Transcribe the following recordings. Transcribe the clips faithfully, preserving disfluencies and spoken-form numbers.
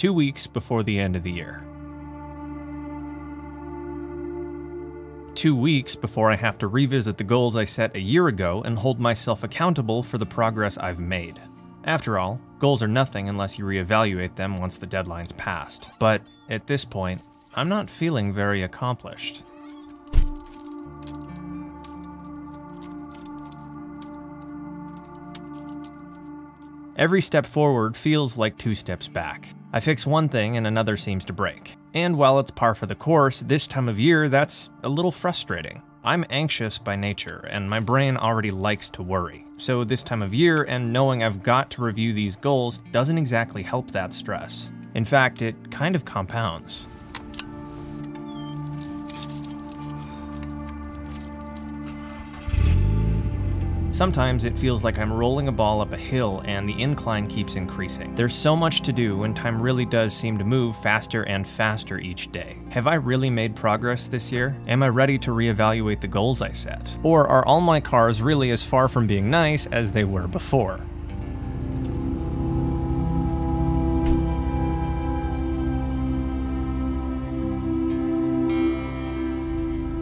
two weeks before the end of the year. Two weeks before I have to revisit the goals I set a year ago and hold myself accountable for the progress I've made. After all, goals are nothing unless you reevaluate them once the deadline's passed, but at this point, I'm not feeling very accomplished. Every step forward feels like two steps back. I fix one thing and another seems to break. And while it's par for the course, this time of year, that's a little frustrating. I'm anxious by nature, and my brain already likes to worry. So this time of year and knowing I've got to review these goals doesn't exactly help that stress. In fact, it kind of compounds. Sometimes it feels like I'm rolling a ball up a hill and the incline keeps increasing. There's so much to do and time really does seem to move faster and faster each day. Have I really made progress this year? Am I ready to reevaluate the goals I set? Or are all my cars really as far from being nice as they were before?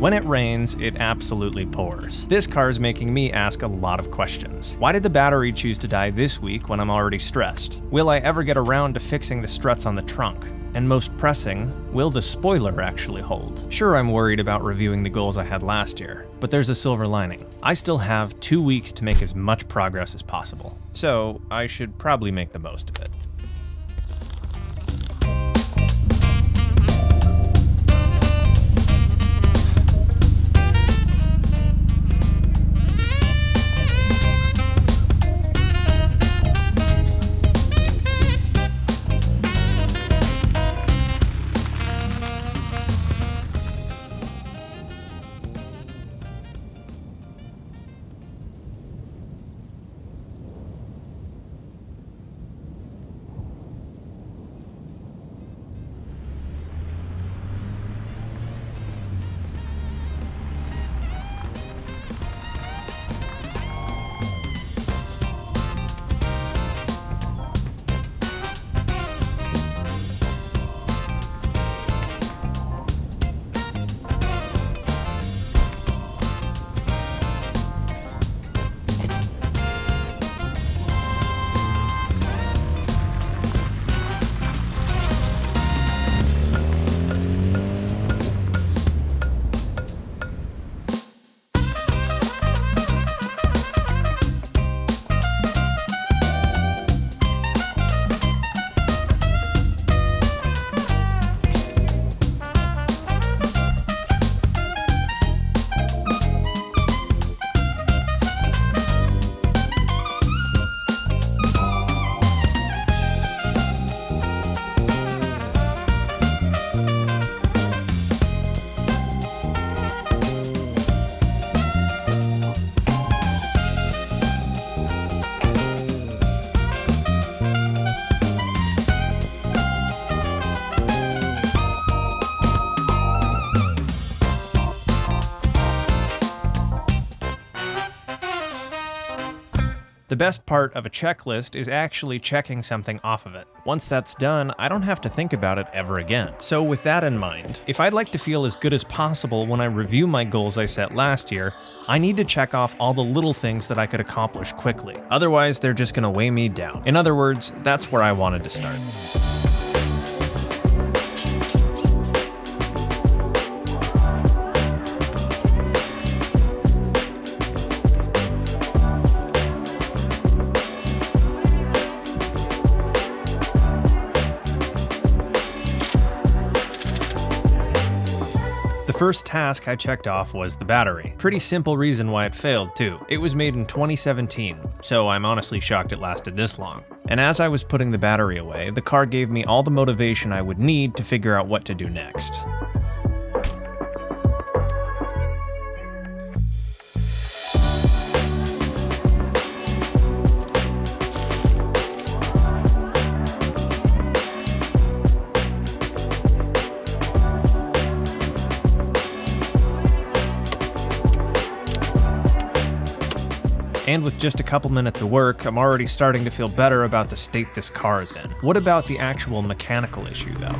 When it rains, it absolutely pours. This car is making me ask a lot of questions. Why did the battery choose to die this week when I'm already stressed? Will I ever get around to fixing the struts on the trunk? And most pressing, will the spoiler actually hold? Sure, I'm worried about reviewing the goals I had last year, but there's a silver lining. I still have two weeks to make as much progress as possible, so I should probably make the most of it. The best part of a checklist is actually checking something off of it. Once that's done, I don't have to think about it ever again. So with that in mind, if I'd like to feel as good as possible when I review my goals I set last year, I need to check off all the little things that I could accomplish quickly. Otherwise, they're just gonna weigh me down. In other words, that's where I wanted to start. The first task I checked off was the battery. Pretty simple reason why it failed too. It was made in twenty seventeen, so I'm honestly shocked it lasted this long. And as I was putting the battery away, the car gave me all the motivation I would need to figure out what to do next. And with just a couple minutes of work, I'm already starting to feel better about the state this car is in. What about the actual mechanical issue, though?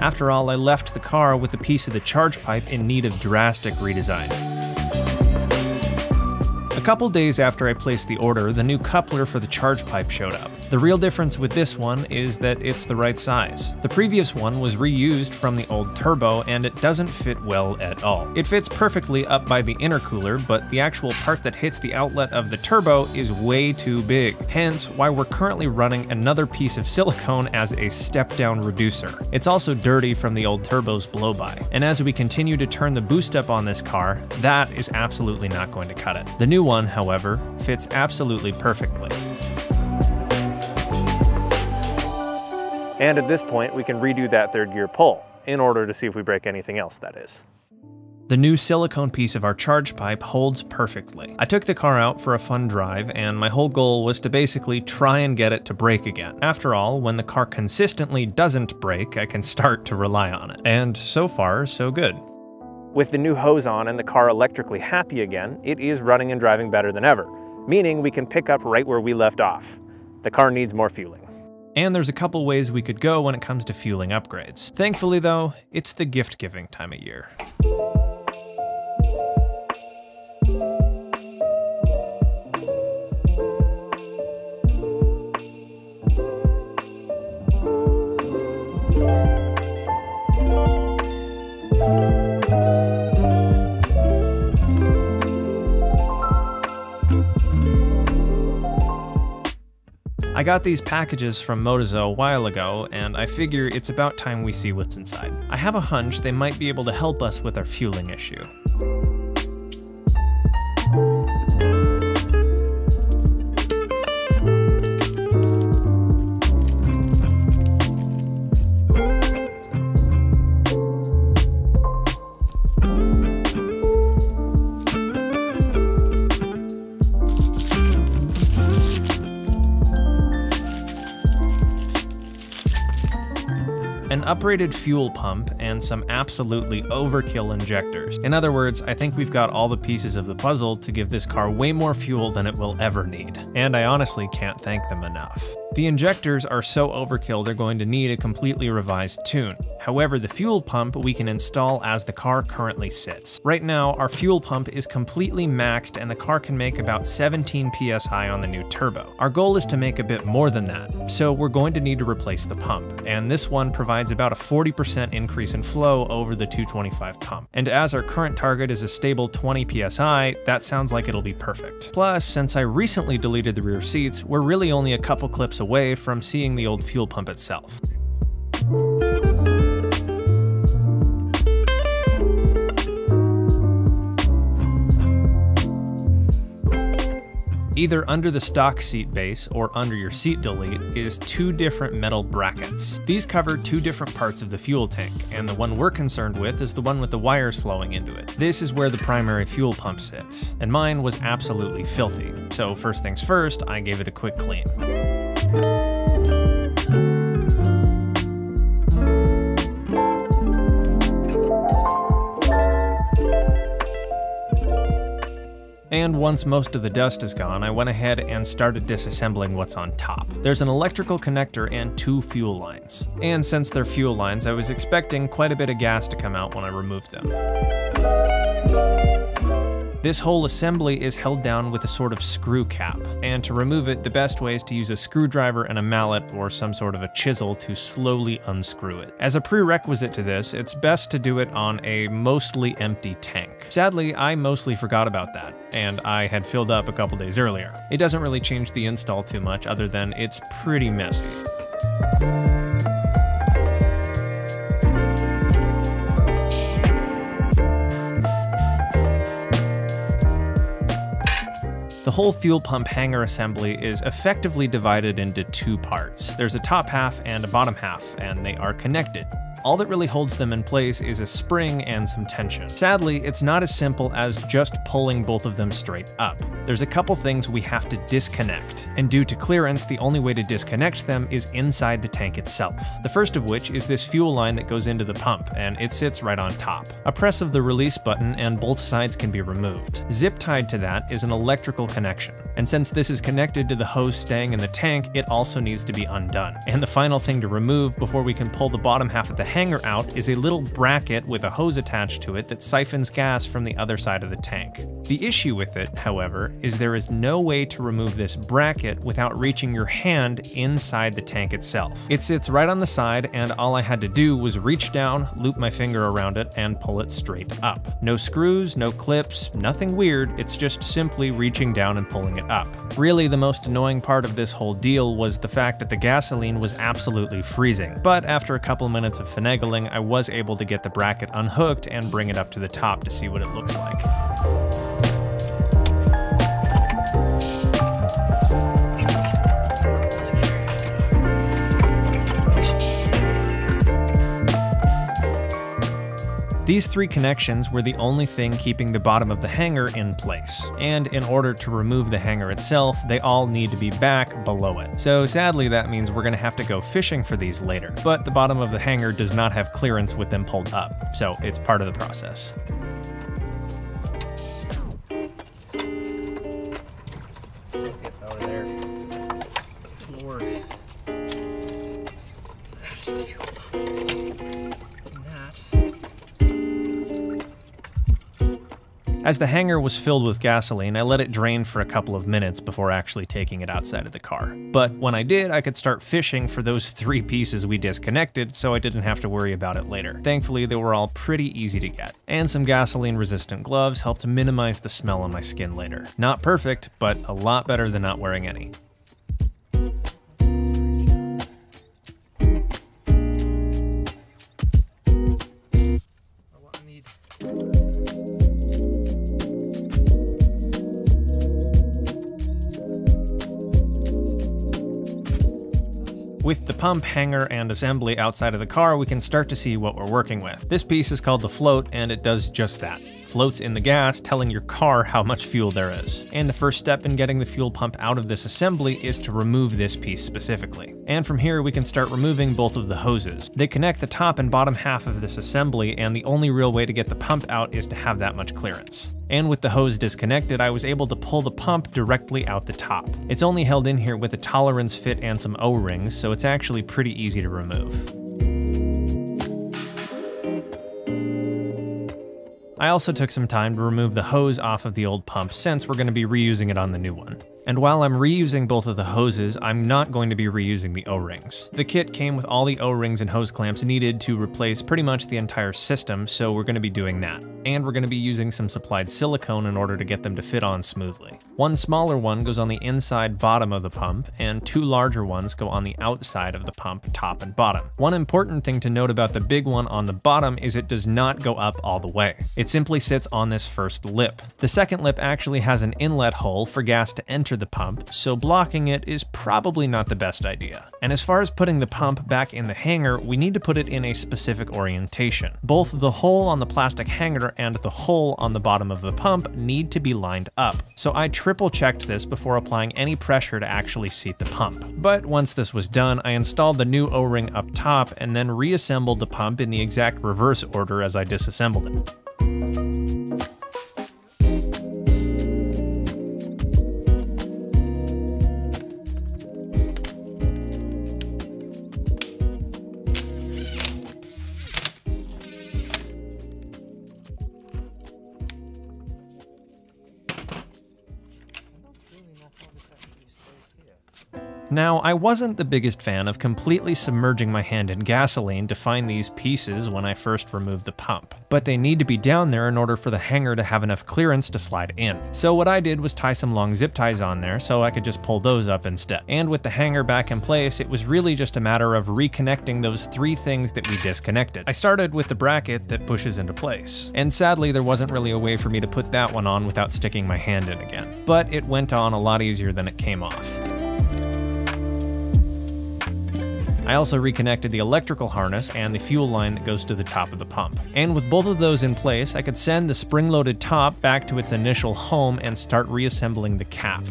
After all, I left the car with a piece of the charge pipe in need of drastic redesign. A couple days after I placed the order, the new coupler for the charge pipe showed up. The real difference with this one is that it's the right size. The previous one was reused from the old turbo, and it doesn't fit well at all. It fits perfectly up by the intercooler, but the actual part that hits the outlet of the turbo is way too big, hence why we're currently running another piece of silicone as a step-down reducer. It's also dirty from the old turbo's blow-by, and as we continue to turn the boost up on this car, that is absolutely not going to cut it. The new one, however, fits absolutely perfectly. And at this point, we can redo that third gear pull in order to see if we break anything else, that is. The new silicone piece of our charge pipe holds perfectly. I took the car out for a fun drive, and my whole goal was to basically try and get it to brake again. After all, when the car consistently doesn't brake, I can start to rely on it. And so far, so good. With the new hose on and the car electrically happy again, it is running and driving better than ever, meaning we can pick up right where we left off. The car needs more fueling. And there's a couple ways we could go when it comes to fueling upgrades. Thankfully though, it's the gift-giving time of year. I got these packages from Motozo a while ago, and I figure it's about time we see what's inside. I have a hunch they might be able to help us with our fueling issue. An upgraded fuel pump, and some absolutely overkill injectors. In other words, I think we've got all the pieces of the puzzle to give this car way more fuel than it will ever need. And I honestly can't thank them enough. The injectors are so overkill they're going to need a completely revised tune. However, the fuel pump we can install as the car currently sits. Right now, our fuel pump is completely maxed and the car can make about seventeen P S I on the new turbo. Our goal is to make a bit more than that, so we're going to need to replace the pump, and this one provides about a forty percent increase in flow over the two twenty-five pump. And as our current target is a stable twenty P S I, that sounds like it'll be perfect. Plus, since I recently deleted the rear seats, we're really only a couple clips away away from seeing the old fuel pump itself. Either under the stock seat base or under your seat delete is two different metal brackets. These cover two different parts of the fuel tank, and the one we're concerned with is the one with the wires flowing into it. This is where the primary fuel pump sits, and mine was absolutely filthy. So first things first, I gave it a quick clean. And once most of the dust is gone, I went ahead and started disassembling what's on top. There's an electrical connector and two fuel lines. And since they're fuel lines, I was expecting quite a bit of gas to come out when I removed them. This whole assembly is held down with a sort of screw cap, and to remove it, the best way is to use a screwdriver and a mallet or some sort of a chisel to slowly unscrew it. As a prerequisite to this, it's best to do it on a mostly empty tank. Sadly, I mostly forgot about that, and I had filled up a couple days earlier. It doesn't really change the install too much other than it's pretty messy. The whole fuel pump hanger assembly is effectively divided into two parts. There's a top half and a bottom half, and they are connected. all that really holds them in place is a spring and some tension. Sadly, it's not as simple as just pulling both of them straight up. There's a couple things we have to disconnect, and due to clearance, the only way to disconnect them is inside the tank itself. The first of which is this fuel line that goes into the pump, and it sits right on top. A press of the release button and both sides can be removed. Zip tied to that is an electrical connection, and since this is connected to the hose staying in the tank, it also needs to be undone. And the final thing to remove before we can pull the bottom half of the hanger out is a little bracket with a hose attached to it that siphons gas from the other side of the tank. The issue with it, however, is there is no way to remove this bracket without reaching your hand inside the tank itself. It sits right on the side, and all I had to do was reach down, loop my finger around it, and pull it straight up. No screws, no clips, nothing weird, it's just simply reaching down and pulling it up. Really, the most annoying part of this whole deal was the fact that the gasoline was absolutely freezing, but after a couple minutes of finagling, I was able to get the bracket unhooked and bring it up to the top to see what it looks like. These three connections were the only thing keeping the bottom of the hanger in place, and in order to remove the hanger itself, they all need to be back below it. So sadly, that means we're gonna have to go fishing for these later, but the bottom of the hanger does not have clearance with them pulled up, so it's part of the process. As the hanger was filled with gasoline, I let it drain for a couple of minutes before actually taking it outside of the car. But when I did, I could start fishing for those three pieces we disconnected, so I didn't have to worry about it later. Thankfully, they were all pretty easy to get. And some gasoline-resistant gloves helped minimize the smell on my skin later. Not perfect, but a lot better than not wearing any. With the pump, hanger, and assembly outside of the car, we can start to see what we're working with. This piece is called the float, and it does just that. Floats in the gas, telling your car how much fuel there is. And the first step in getting the fuel pump out of this assembly is to remove this piece specifically. And from here, we can start removing both of the hoses. They connect the top and bottom half of this assembly, and the only real way to get the pump out is to have that much clearance. And with the hose disconnected, I was able to pull the pump directly out the top. It's only held in here with a tolerance fit and some O-rings, so it's actually pretty easy to remove. I also took some time to remove the hose off of the old pump since we're going to be reusing it on the new one. And while I'm reusing both of the hoses, I'm not going to be reusing the O-rings. The kit came with all the O-rings and hose clamps needed to replace pretty much the entire system, so we're going to be doing that. And we're going to be using some supplied silicone in order to get them to fit on smoothly. One smaller one goes on the inside bottom of the pump, and two larger ones go on the outside of the pump, top and bottom. One important thing to note about the big one on the bottom is it does not go up all the way. It simply sits on this first lip. The second lip actually has an inlet hole for gas to enter the pump, so blocking it is probably not the best idea. And as far as putting the pump back in the hanger, we need to put it in a specific orientation. Both the hole on the plastic hanger and the hole on the bottom of the pump need to be lined up, so I triple checked this before applying any pressure to actually seat the pump. But once this was done, I installed the new O-ring up top and then reassembled the pump in the exact reverse order as I disassembled it. Now, I wasn't the biggest fan of completely submerging my hand in gasoline to find these pieces when I first removed the pump, but they need to be down there in order for the hanger to have enough clearance to slide in. So what I did was tie some long zip ties on there so I could just pull those up instead. And with the hanger back in place, it was really just a matter of reconnecting those three things that we disconnected. I started with the bracket that pushes into place, and sadly there wasn't really a way for me to put that one on without sticking my hand in again, but it went on a lot easier than it came off. I also reconnected the electrical harness and the fuel line that goes to the top of the pump. And with both of those in place, I could send the spring-loaded top back to its initial home and start reassembling the cap.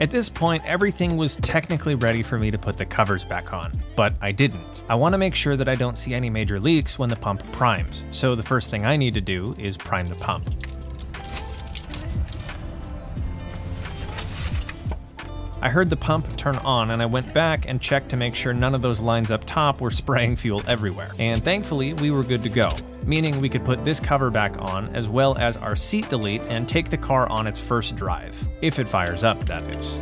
At this point, everything was technically ready for me to put the covers back on, but I didn't. I want to make sure that I don't see any major leaks when the pump primes, so the first thing I need to do is prime the pump. I heard the pump turn on and I went back and checked to make sure none of those lines up top were spraying fuel everywhere. And thankfully, we were good to go, meaning we could put this cover back on as well as our seat delete and take the car on its first drive. If it fires up, that is.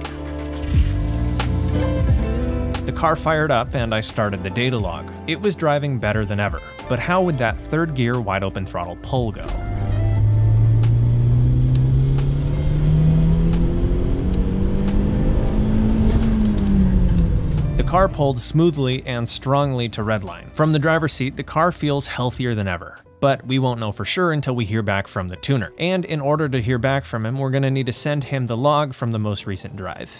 The car fired up and I started the data log. It was driving better than ever, but how would that third gear wide open throttle pull go? The car pulled smoothly and strongly to redline. From the driver's seat, the car feels healthier than ever, but we won't know for sure until we hear back from the tuner. And in order to hear back from him, we're gonna need to send him the log from the most recent drive.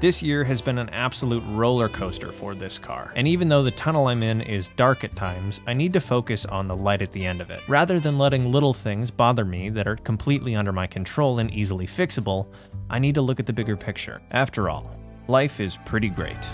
This year has been an absolute roller coaster for this car, and even though the tunnel I'm in is dark at times, I need to focus on the light at the end of it, rather than letting little things bother me that are completely under my control and easily fixable. I need to look at the bigger picture. After all, life is pretty great.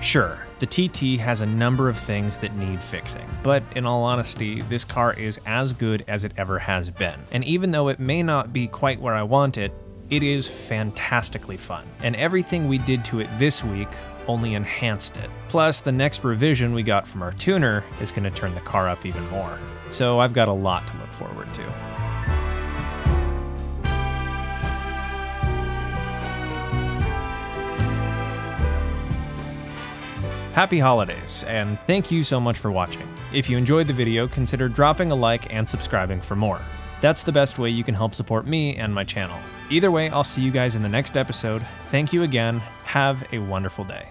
Sure, the T T has a number of things that need fixing, but in all honesty, this car is as good as it ever has been. And even though it may not be quite where I want it, it is fantastically fun. And everything we did to it this week only enhanced it. Plus, the next revision we got from our tuner is going to turn the car up even more. So I've got a lot to look forward to. Happy holidays, and thank you so much for watching. If you enjoyed the video, consider dropping a like and subscribing for more. That's the best way you can help support me and my channel. Either way, I'll see you guys in the next episode. Thank you again. Have a wonderful day.